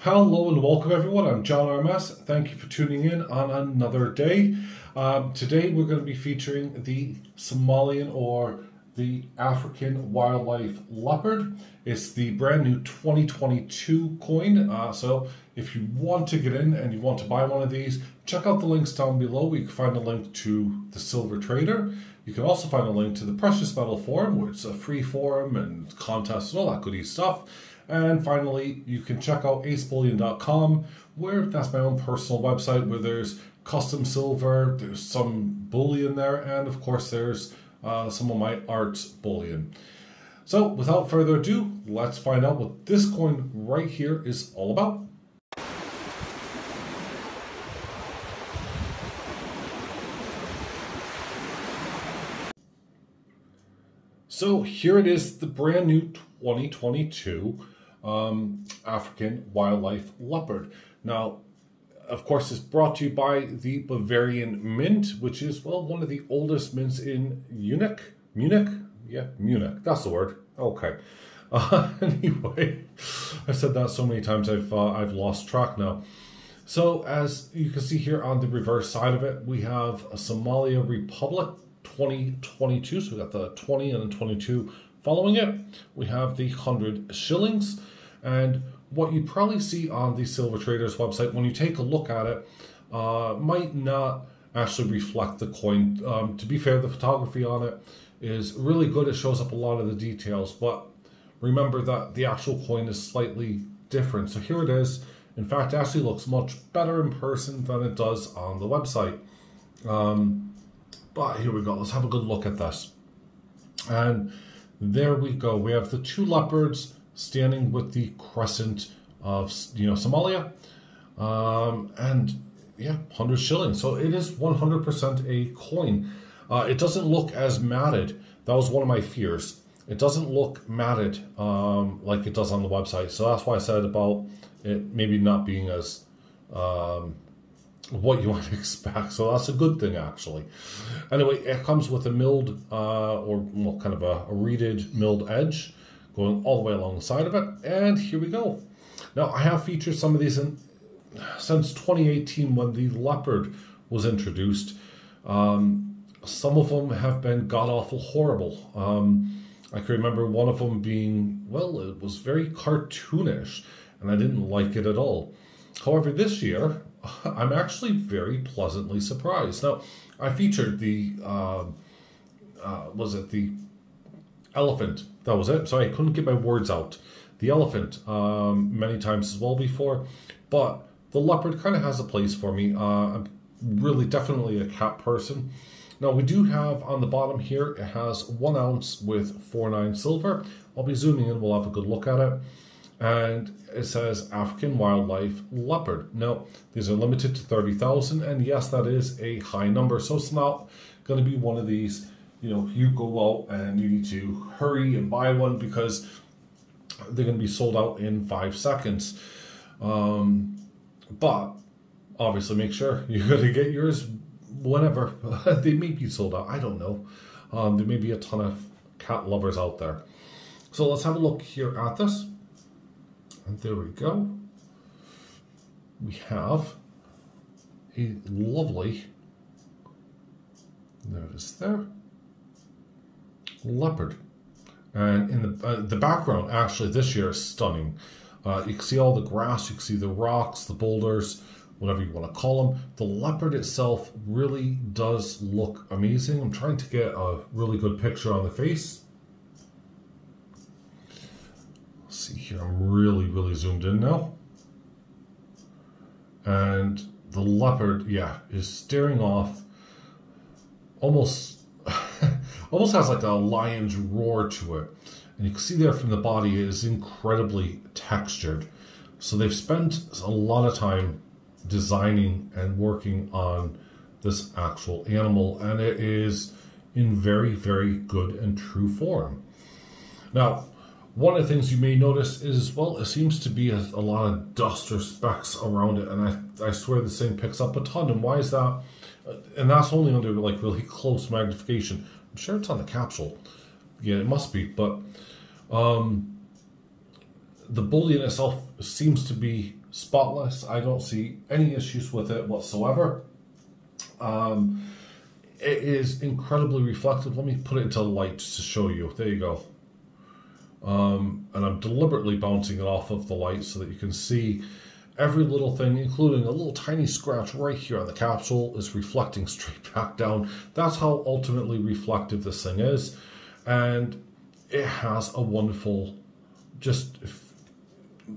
Hello and welcome everyone, I'm John Armas. Thank you for tuning in on another day. Today we're going to be featuring the Somalian or the African Wildlife Leopard. It's the brand new 2022 coin. So if you want to get in and you want to buy one of these, check out the links down below. You can find a link to the Silver Trader. You can also find a link to the Precious Metal Forum, where it's a free forum and contests and all that goody stuff. And finally, you can check out acebullion.com, where that's my own personal website where there's custom silver, there's some bullion there, and of course there's some of my arts bullion. So without further ado, let's find out what this coin right here is all about. So here it is, the brand new 2022 African Wildlife Leopard. Now, of course, it's brought to you by the Bavarian Mint, which is, well, one of the oldest mints in Munich? Yeah, Munich. That's the word. Okay. Anyway, I've said that so many times I've lost track now. So, as you can see here on the reverse side of it, we have a Somalia Republic 2022. So we got the 20 and 22 following it. We have the 100 shillings, and what you probably see on the Silver Trader's website when you take a look at it might not actually reflect the coin. To be fair, the photography on it is really good. It shows up a lot of the details, but remember that the actual coin is slightly different. So here it is. In fact, it actually looks much better in person than it does on the website. But here we go. Let's have a good look at this. And there we go. We have the two leopards standing with the crescent of, you know, Somalia, and yeah, 100 shillings. So it is 100% a coin. It doesn't look as matted. That was one of my fears. It doesn't look matted like it does on the website. So that's why I said about it maybe not being as what you might expect. So that's a good thing, actually. Anyway, it comes with a milled kind of a reeded milled edge going all the way along the side of it. And here we go. Now, I have featured some of these since 2018 when the leopard was introduced. Some of them have been god-awful horrible. I can remember one of them being, well, it was very cartoonish, and I didn't like it at all. However, this year, I'm actually very pleasantly surprised. Now, I featured the, the elephant? That was it. Sorry, I couldn't get my words out. The elephant many times as well before, but the leopard kind of has a place for me. I'm really definitely a cat person. Now, we do have on the bottom here, it has 1 ounce with 49 silver. I'll be zooming in, we'll have a good look at it. And it says African Wildlife Leopard. Now, these are limited to 30,000, and yes, that is a high number. So it's not going to be one of these, you know, you go out and you need to hurry and buy one because they're going to be sold out in 5 seconds. But obviously, make sure you're going to get yours whenever. They may be sold out. I don't know. There may be a ton of cat lovers out there. So let's have a look here at this. And there we go. We have a lovely, there it is there, leopard. And in the background, actually, this year is stunning. You can see all the grass, you can see the rocks, the boulders, whatever you want to call them. The leopard itself really does look amazing. I'm trying to get a really good picture on the face. See here, I'm really zoomed in now, and the leopard, yeah, is staring off, almost almost has like a lion's roar to it, and you can see there from the body it is incredibly textured. So they've spent a lot of time designing and working on this actual animal, and it is in very good and true form. Now, One of the things you may notice is, well, it seems to be a lot of dust or specks around it, and I swear this thing picks up a ton. And why is that? And that's only under like really close magnification. I'm sure it's on the capsule. Yeah, it must be. But the bullion itself seems to be spotless. I don't see any issues with it whatsoever. It is incredibly reflective. Let me put it into light just to show you. There you go. And I'm deliberately bouncing it off of the light so that you can see every little thing, including a little tiny scratch right here on the capsule, is reflecting straight back down. That's how ultimately reflective this thing is, and it has a wonderful just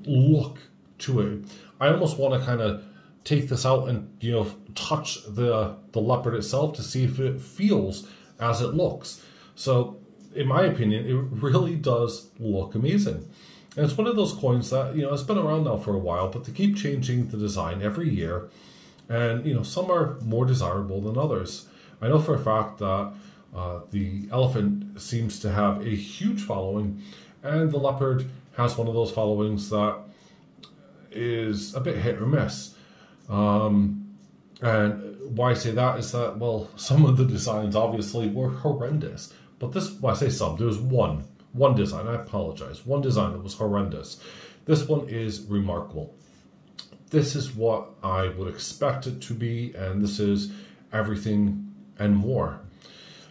look to it. I almost want to kind of take this out and, you know, touch the leopard itself to see if it feels as it looks. So in my opinion, it really does look amazing. And it's one of those coins that, you know, it's been around now for a while, but they keep changing the design every year. And, you know, some are more desirable than others. I know for a fact that the elephant seems to have a huge following, and the leopard has one of those followings that is a bit hit or miss. And why I say that is that, well, some of the designs obviously were horrendous. But this, well, I say some, there was one design, I apologize, one design that was horrendous. This one is remarkable. This is what I would expect it to be, and this is everything and more.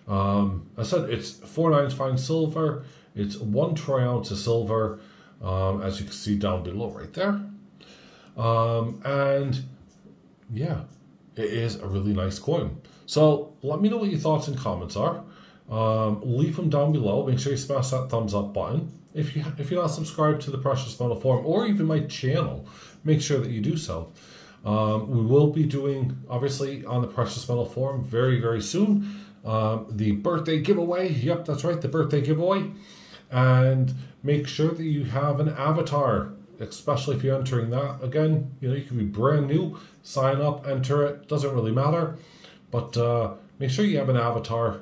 I said it's 4.9 fine silver, it's 1 troy ounce of silver, as you can see down below right there. And yeah, it is a really nice coin. So let me know what your thoughts and comments are. Leave them down below. Make sure you smash that thumbs up button. If you're not subscribed to the Precious Metal Forum or even my channel, make sure that you do so. We will be doing, obviously, on the Precious Metal Forum very, very soon, the birthday giveaway. Yep, that's right, the birthday giveaway. And make sure that you have an avatar, especially if you're entering that. Again, you know, you can be brand new, sign up, enter it, doesn't really matter. But make sure you have an avatar,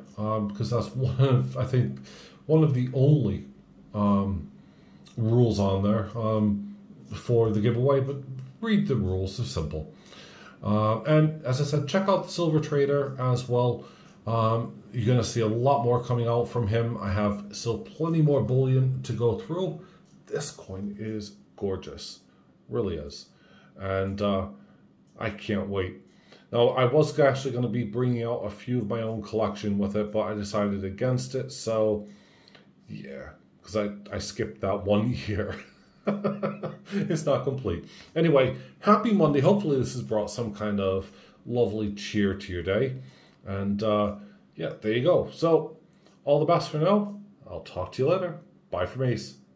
because that's one of, I think, one of the only rules on there for the giveaway. But read the rules; they're simple. And as I said, check out the Silver Trader as well. You're going to see a lot more coming out from him. I have still plenty more bullion to go through. This coin is gorgeous, really is, and I can't wait. Now, I was actually going to be bringing out a few of my own collection with it, but I decided against it, so yeah, because I skipped that one year. It's not complete. Anyway, happy Monday. Hopefully this has brought some kind of lovely cheer to your day, and yeah, there you go. So, all the best for now. I'll talk to you later. Bye from Ace.